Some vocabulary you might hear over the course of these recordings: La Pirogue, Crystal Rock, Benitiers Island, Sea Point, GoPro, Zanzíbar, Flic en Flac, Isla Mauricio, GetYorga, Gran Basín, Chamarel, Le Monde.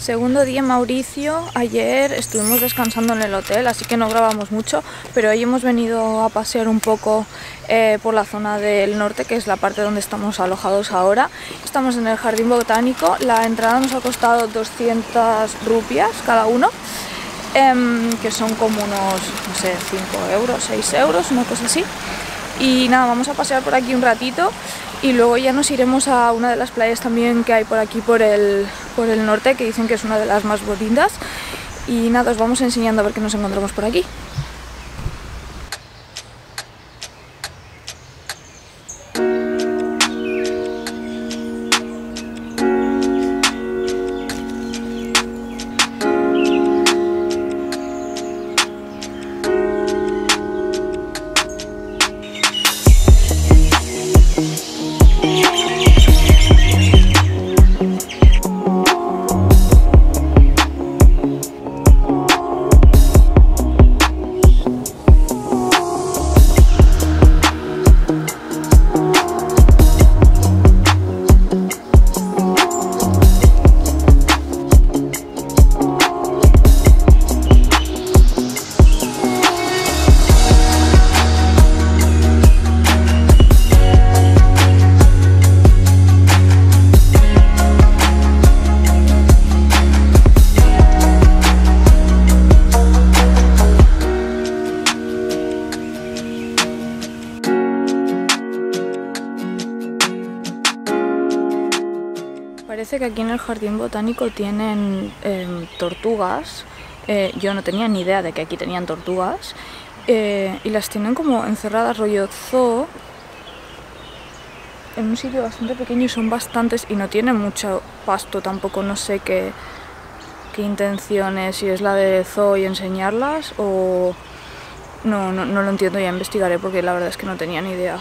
Segundo día en Mauricio. Ayer estuvimos descansando en el hotel, así que no grabamos mucho, pero hoy hemos venido a pasear un poco por la zona del norte, que es la parte donde estamos alojados ahora. Estamos en el jardín botánico. La entrada nos ha costado 200 rupias cada uno, que son como unos, no sé, 5 euros, 6 euros, una cosa así. Y nada, vamos a pasear por aquí un ratito y luego ya nos iremos a una de las playas también que hay por aquí por el norte, que dicen que es una de las más bonitas. Y nada, os vamos enseñando a ver qué nos encontramos por aquí. Parece que aquí en el jardín botánico tienen tortugas. Yo no tenía ni idea de que aquí tenían tortugas, y las tienen como encerradas, rollo zoo, en un sitio bastante pequeño, y son bastantes y no tienen mucho pasto tampoco. No sé qué intención es, si es la de zoo y enseñarlas o... No lo entiendo, ya investigaré, porque la verdad es que no tenía ni idea.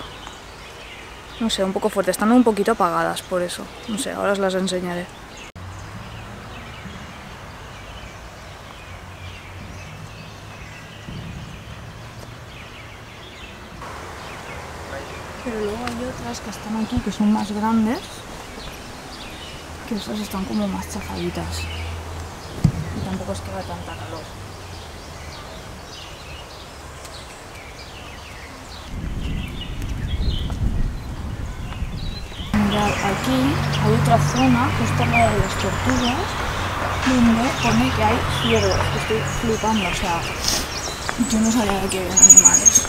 No sé, un poco fuerte, están un poquito apagadas por eso. No sé, ahora os las enseñaré. Pero luego hay otras que están aquí, que son más grandes, que esas están como más chafaditas. Y tampoco es que haga tanta calor. Aquí hay otra zona, justo al lado de las tortugas, donde pone que hay ciervos. Estoy flipando, o sea, yo no sabía que había animales.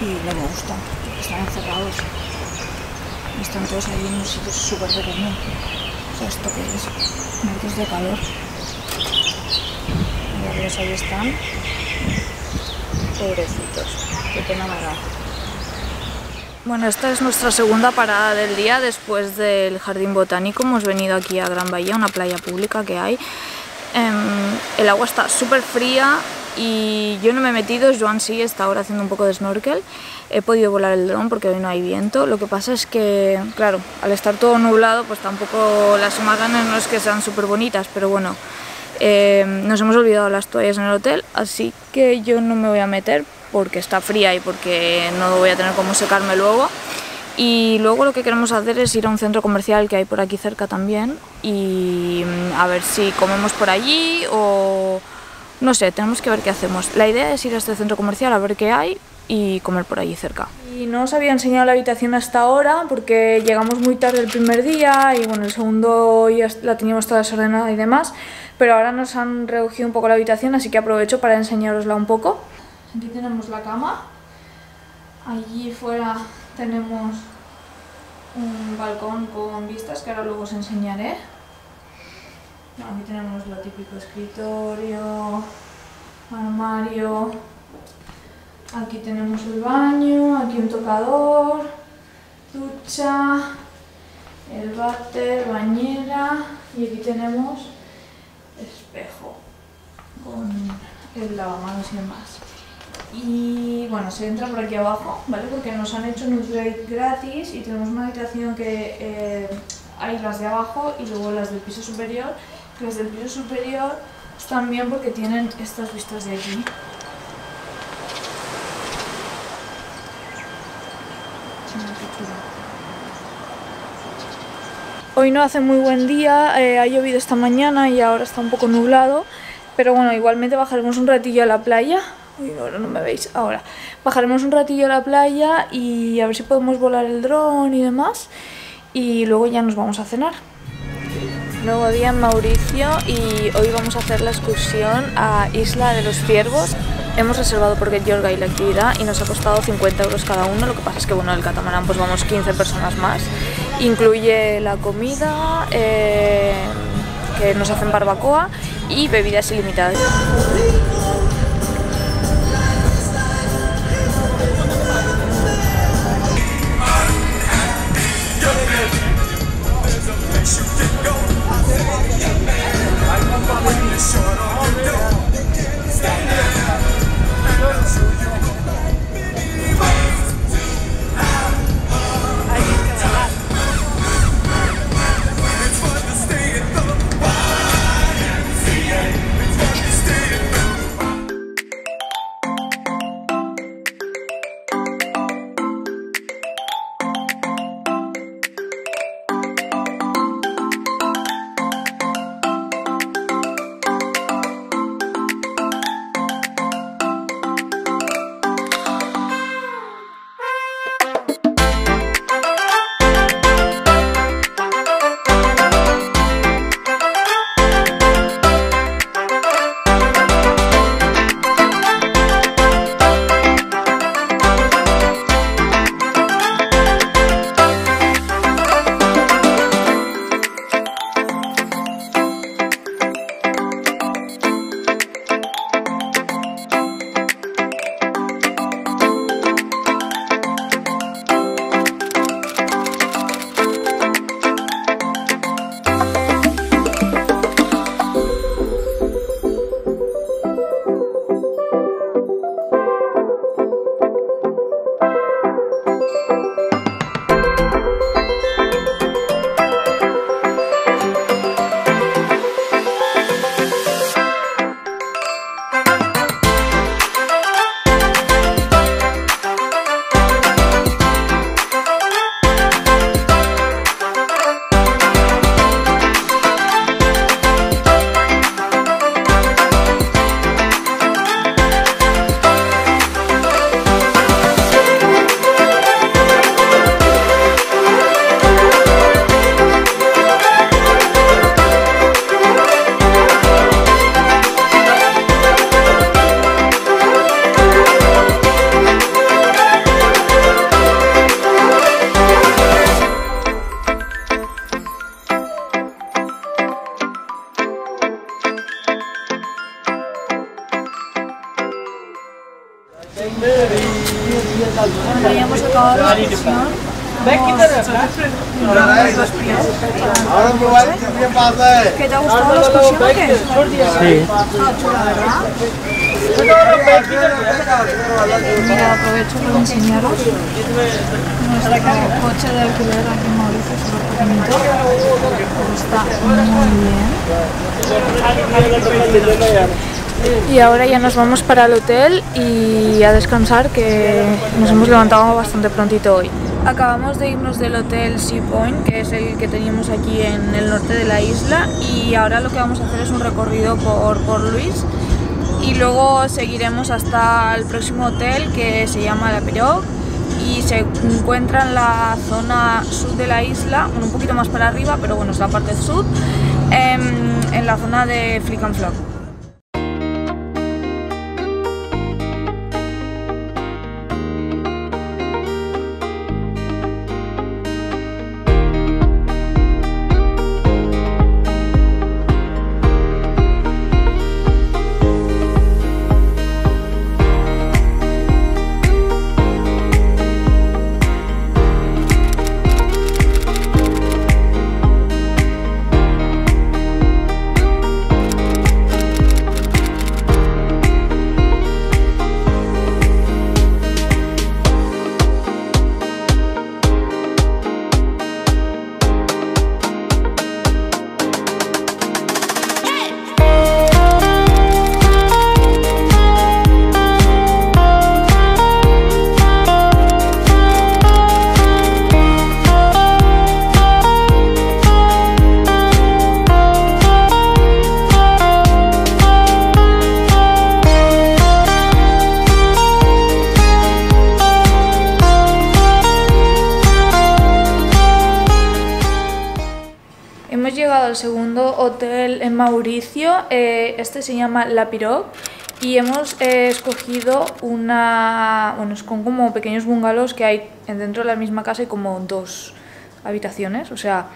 Y no me gusta, están encerrados. Están todos ahí en un sitio súper pequeño. O sea, esto que es, muertos de calor. Y ellos ahí están. Pobrecitos, qué pena me da. Bueno, esta es nuestra segunda parada del día. Después del jardín botánico hemos venido aquí a Gran Bahía, una playa pública que hay. El agua está súper fría y yo no me he metido, Joan sí, está ahora haciendo un poco de snorkel. He podido volar el dron porque hoy no hay viento. Lo que pasa es que, claro, al estar todo nublado, pues tampoco las imágenes no es que sean súper bonitas, pero bueno, nos hemos olvidado las toallas en el hotel, así que yo no me voy a meter, porque está fría y porque no voy a tener cómo secarme luego. Y luego lo que queremos hacer es ir a un centro comercial que hay por aquí cerca también y a ver si comemos por allí o, No sé, tenemos que ver qué hacemos. La idea es ir a este centro comercial a ver qué hay y comer por allí cerca. Y no os había enseñado la habitación hasta ahora porque llegamos muy tarde el primer día y bueno, el segundo ya la teníamos toda desordenada y demás, pero ahora nos han reducido un poco la habitación, así que aprovecho para enseñárosla un poco. Aquí tenemos la cama, allí fuera tenemos un balcón con vistas que ahora luego os enseñaré. Aquí tenemos lo típico: escritorio, armario. Aquí tenemos el baño, aquí un tocador, ducha, el váter, bañera, y aquí tenemos espejo con el lavamanos y demás. Y bueno, se entra por aquí abajo, ¿vale? Porque nos han hecho un upgrade gratis y tenemos una habitación que hay las de abajo y luego las del piso superior. Las del piso superior están bien porque tienen estas vistas de aquí. Hoy no hace muy buen día, ha llovido esta mañana y ahora está un poco nublado, pero bueno, igualmente bajaremos un ratillo a la playa. Uy, no me veis ahora. Bajaremos un ratillo a la playa y a ver si podemos volar el dron y demás, y luego ya nos vamos a cenar. Nuevo día en Mauricio y hoy vamos a hacer la excursión a Isla de los Ciervos. Hemos reservado por GetYorga y la actividad y nos ha costado 50 € cada uno. Lo que pasa es que bueno, el catamarán pues vamos 15 personas más. Incluye la comida, que nos hacen barbacoa y bebidas ilimitadas. Habíamos acabado la sesión, ¿qué te ha gustado la excursión o qué? Sí. Ah, chula, ¿verdad? Mira, aprovecho para enseñaros nuestro coche de alquiler aquí en Mauricio, está muy bien. Y ahora ya nos vamos para el hotel y a descansar, que nos hemos levantado bastante prontito hoy. Acabamos de irnos del hotel Sea Point, que es el que teníamos aquí en el norte de la isla, y ahora lo que vamos a hacer es un recorrido por Luis y luego seguiremos hasta el próximo hotel, que se llama La Pirogue, y se encuentra en la zona sur de la isla, un poquito más para arriba, pero bueno, es la parte sur, en la zona de Flic en Flac. Hemos llegado al segundo hotel en Mauricio, este se llama La Pirogue, y hemos escogido bueno, son como pequeños bungalows que hay dentro de la misma casa, y como dos habitaciones, o sea,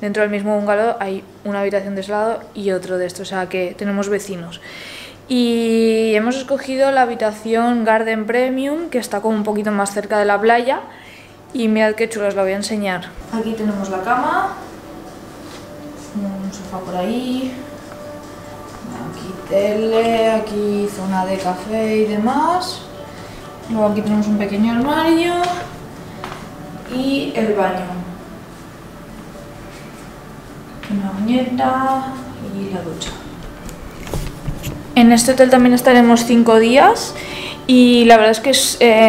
dentro del mismo bungalow hay una habitación de ese lado y otro de esto, o sea que tenemos vecinos. Y hemos escogido la habitación Garden Premium, que está como un poquito más cerca de la playa, y mirad qué chulo, os la voy a enseñar. Aquí tenemos la cama, un sofá por ahí, aquí tele, aquí zona de café y demás. Luego aquí tenemos un pequeño armario y el baño, una bañera y la ducha. En este hotel también estaremos 5 días, y la verdad es que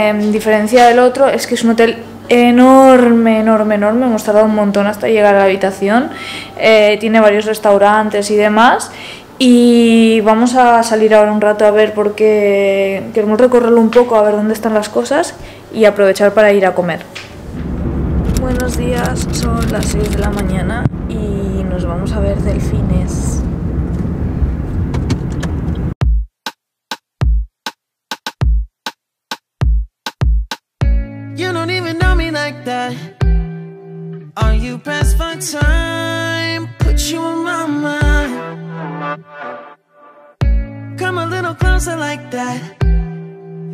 en diferencia del otro es que es un hotel enorme, enorme, enorme. Hemos tardado un montón hasta llegar a la habitación. Tiene varios restaurantes y demás, y vamos a salir ahora un rato a ver, porque queremos recorrerlo un poco, a ver dónde están las cosas y aprovechar para ir a comer. Buenos días, son las 6 de la mañana y nos vamos a ver delfines. Like that, are you pressed for time? Put you on my mind. Come a little closer like that.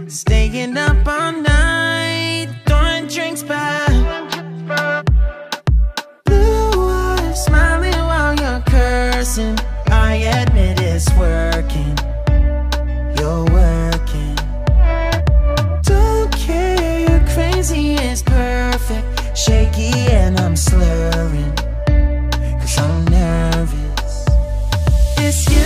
Staying up all night, throwing drinks back. Blue eyes, smiling while you're cursing. I admit it's working. You're working. Don't care, you're crazy as perfect. Shaky and I'm slurring, 'cause I'm nervous. It's you.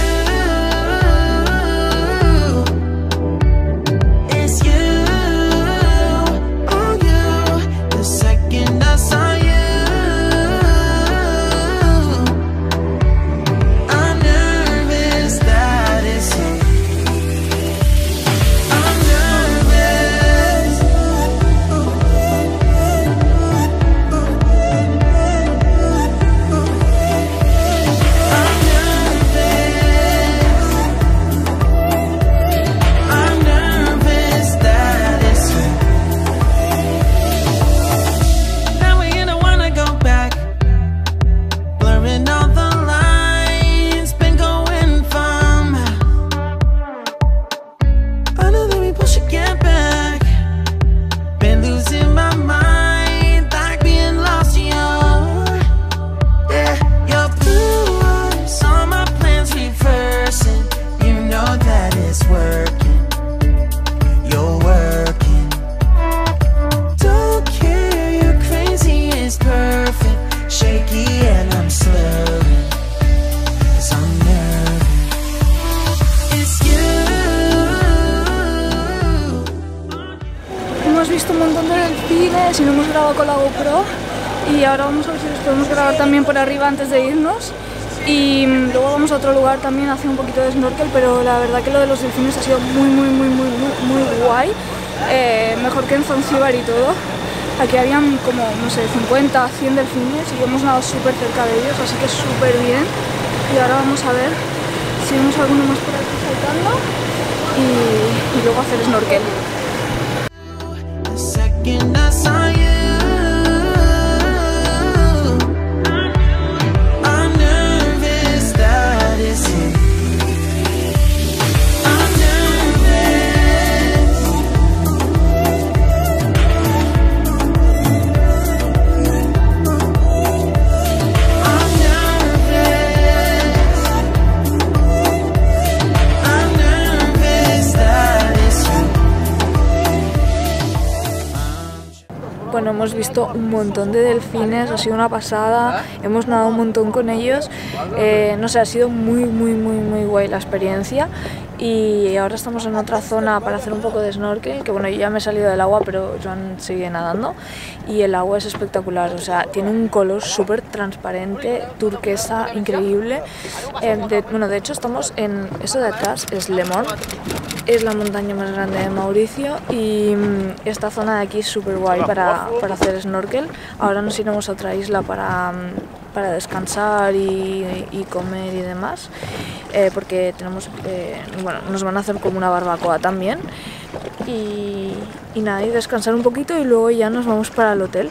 Si no hemos grabado con la GoPro, y ahora vamos a ver si los podemos grabar también por arriba antes de irnos. Y luego vamos a otro lugar también a hacer un poquito de snorkel, pero la verdad que lo de los delfines ha sido muy guay, mejor que en Zanzíbar y todo. Aquí habían como, no sé, 50, 100 delfines y hemos nadado súper cerca de ellos, así que súper bien. Y ahora vamos a ver si vemos alguno más por aquí saltando y luego hacer snorkel. Bueno, hemos visto un montón de delfines, ha sido una pasada, hemos nadado un montón con ellos, no sé, ha sido muy guay la experiencia. Y ahora estamos en otra zona para hacer un poco de snorkel, que bueno, yo ya me he salido del agua, pero Joan sigue nadando y el agua es espectacular, o sea, tiene un color súper transparente, turquesa, increíble. Bueno, de hecho estamos en eso de atrás, es Le Monde, es la montaña más grande de Mauricio y esta zona de aquí es súper guay para hacer snorkel. Ahora nos iremos a otra isla para descansar y comer y demás, porque tenemos, bueno, nos van a hacer como una barbacoa también y nada, y descansar un poquito y luego ya nos vamos para el hotel.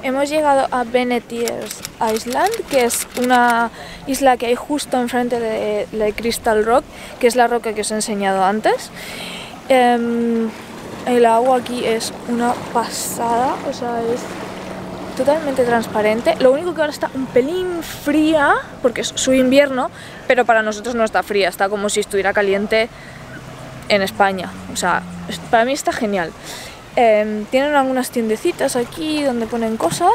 Hemos llegado a Benitiers Island, que es una isla que hay justo enfrente de la de Crystal Rock, que es la roca que os he enseñado antes. El agua aquí es una pasada, o sea, es totalmente transparente. Lo único que ahora está un pelín fría, porque es su invierno, pero para nosotros no está fría, está como si estuviera caliente en España. O sea, para mí está genial. Tienen algunas tiendecitas aquí donde ponen cosas.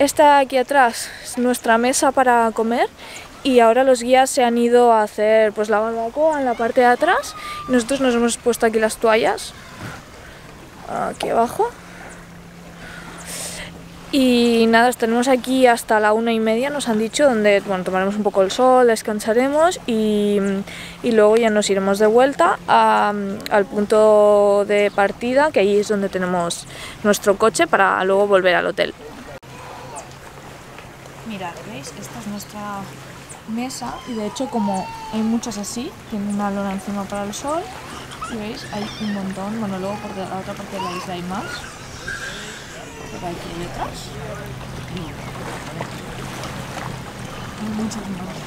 Esta aquí atrás es nuestra mesa para comer y ahora los guías se han ido a hacer pues la barbacoa en la parte de atrás y nosotros nos hemos puesto aquí las toallas aquí abajo y nada, tenemos aquí hasta la 1:30, nos han dicho, donde bueno, tomaremos un poco el sol, descansaremos y luego ya nos iremos de vuelta al punto de partida, que ahí es donde tenemos nuestro coche para luego volver al hotel. Mirad, ¿veis? Esta es nuestra mesa y de hecho como hay muchas así, tiene una lona encima para el sol y veis, hay un montón, bueno, luego por la otra parte de la isla hay más. Por aquí detrás y muchos más.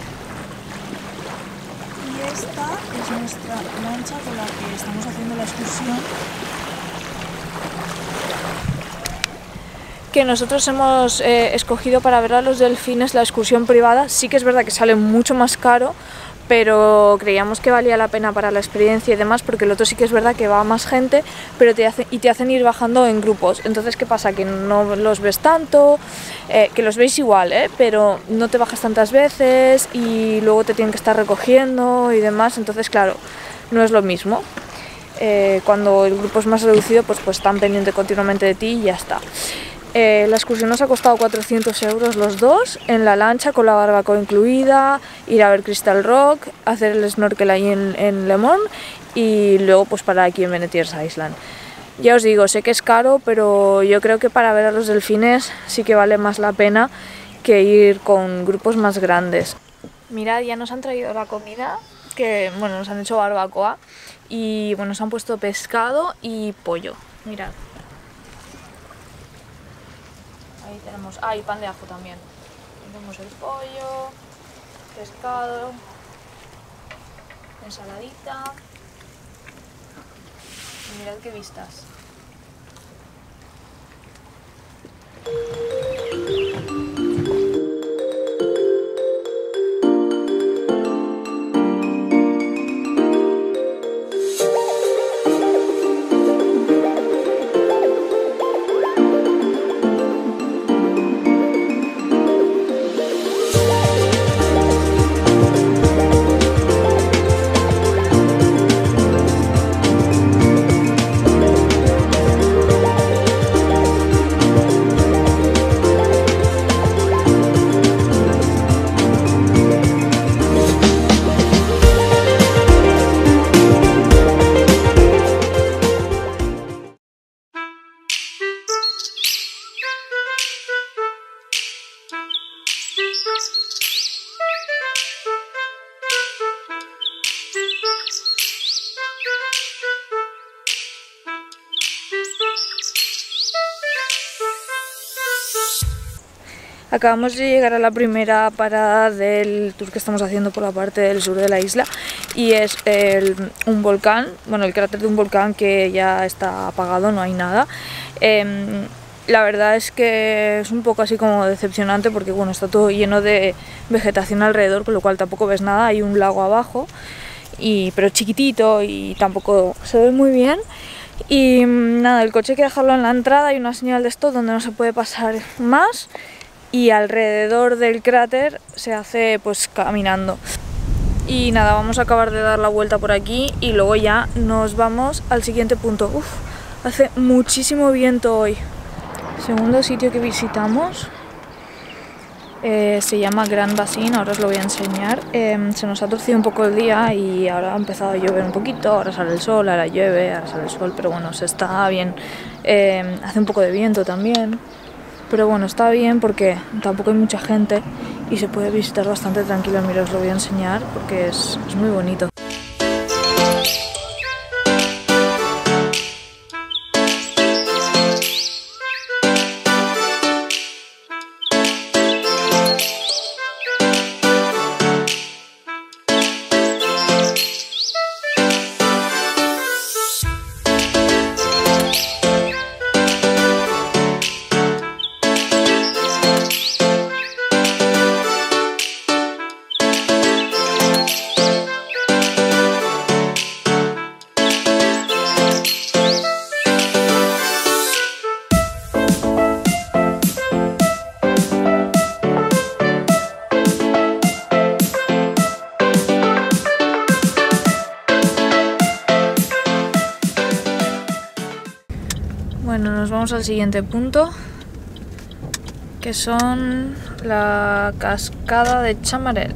Y esta es nuestra lancha con la que estamos haciendo la excursión. Que nosotros hemos escogido para ver a los delfines la excursión privada. Sí que es verdad que sale mucho más caro, pero creíamos que valía la pena para la experiencia y demás, porque el otro sí que es verdad que va más gente, pero te hacen ir bajando en grupos. Entonces, ¿qué pasa? Que no los ves tanto, que los veis igual, pero no te bajas tantas veces y luego te tienen que estar recogiendo y demás. Entonces, claro, no es lo mismo. Cuando el grupo es más reducido, pues están pendientes continuamente de ti y ya está. La excursión nos ha costado 400 € los dos, en la lancha con la barbacoa incluida, ir a ver Crystal Rock, hacer el snorkel ahí en Le Monde y luego pues parar aquí en Benitiers Island. Ya os digo, sé que es caro, pero yo creo que para ver a los delfines sí que vale más la pena que ir con grupos más grandes. Mirad, ya nos han traído la comida, que bueno, nos han hecho barbacoa y bueno, nos han puesto pescado y pollo, mirad. Ahí tenemos, y pan de ajo también. Tenemos el pollo, pescado, ensaladita. Y mirad qué vistas. Acabamos de llegar a la primera parada del tour que estamos haciendo por la parte del sur de la isla y es un volcán, bueno, el cráter de un volcán que ya está apagado, no hay nada. La verdad es que es un poco así como decepcionante porque bueno, está todo lleno de vegetación alrededor, con lo cual tampoco ves nada. Hay un lago abajo, pero chiquitito y tampoco se ve muy bien. Y nada, el coche hay que dejarlo en la entrada, hay una señal de stop donde no se puede pasar más y alrededor del cráter se hace pues caminando. Y nada, vamos a acabar de dar la vuelta por aquí y luego ya nos vamos al siguiente punto. Uf, hace muchísimo viento hoy. Segundo sitio que visitamos se llama Gran Basín, ahora os lo voy a enseñar. Se nos ha torcido un poco el día y ahora ha empezado a llover un poquito, ahora sale el sol, ahora llueve, ahora sale el sol, pero bueno, se está bien. Hace un poco de viento también, pero bueno, está bien porque tampoco hay mucha gente y se puede visitar bastante tranquilo. Mira, os lo voy a enseñar porque es muy bonito. Bueno, nos vamos al siguiente punto, que son la cascada de Chamarel.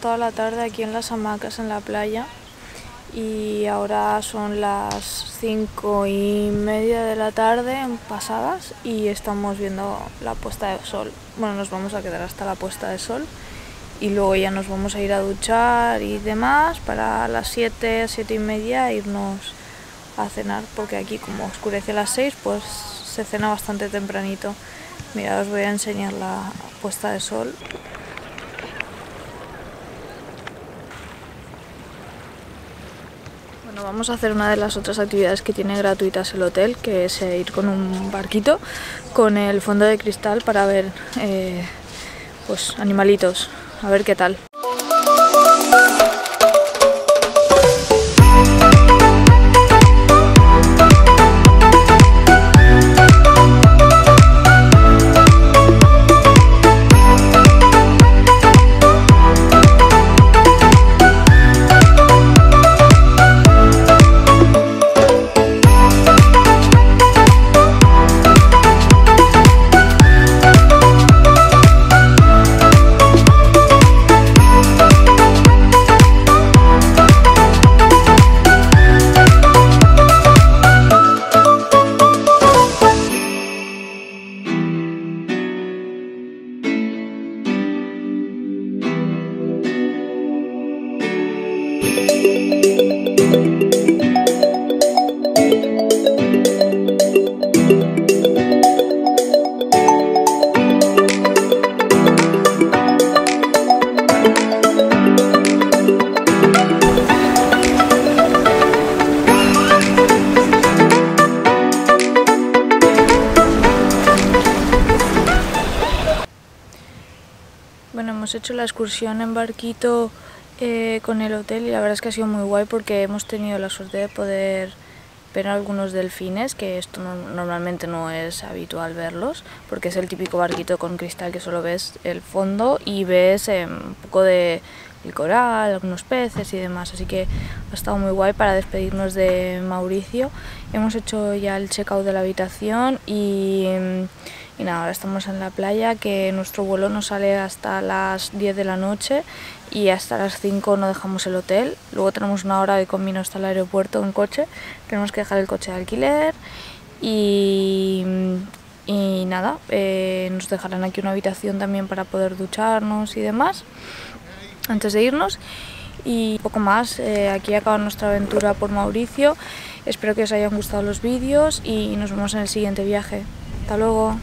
Toda la tarde aquí en las hamacas en la playa y ahora son las 5:30 de la tarde pasadas y estamos viendo la puesta de sol. Bueno, nos vamos a quedar hasta la puesta de sol y luego ya nos vamos a ir a duchar y demás para las 7, 7:30 irnos a cenar, porque aquí como oscurece a las 6 pues se cena bastante tempranito. Mirad, os voy a enseñar la puesta de sol. Bueno, vamos a hacer una de las otras actividades que tiene gratuitas el hotel, que es ir con un barquito con el fondo de cristal para ver pues animalitos, a ver qué tal. Hemos hecho la excursión en barquito con el hotel y la verdad es que ha sido muy guay porque hemos tenido la suerte de poder ver algunos delfines, que esto normalmente no es habitual verlos, porque es el típico barquito con cristal que solo ves el fondo y ves un poco de el coral, algunos peces y demás, así que ha estado muy guay. Para despedirnos de Mauricio hemos hecho ya el check-out de la habitación y nada, ahora estamos en la playa, que nuestro vuelo no sale hasta las 10 de la noche y hasta las 5 no dejamos el hotel. Luego tenemos una hora de camino hasta el aeropuerto en coche, tenemos que dejar el coche de alquiler y nada, nos dejarán aquí una habitación también para poder ducharnos y demás antes de irnos. Y poco más, aquí acaba nuestra aventura por Mauricio. Espero que os hayan gustado los vídeos y nos vemos en el siguiente viaje. Hasta luego.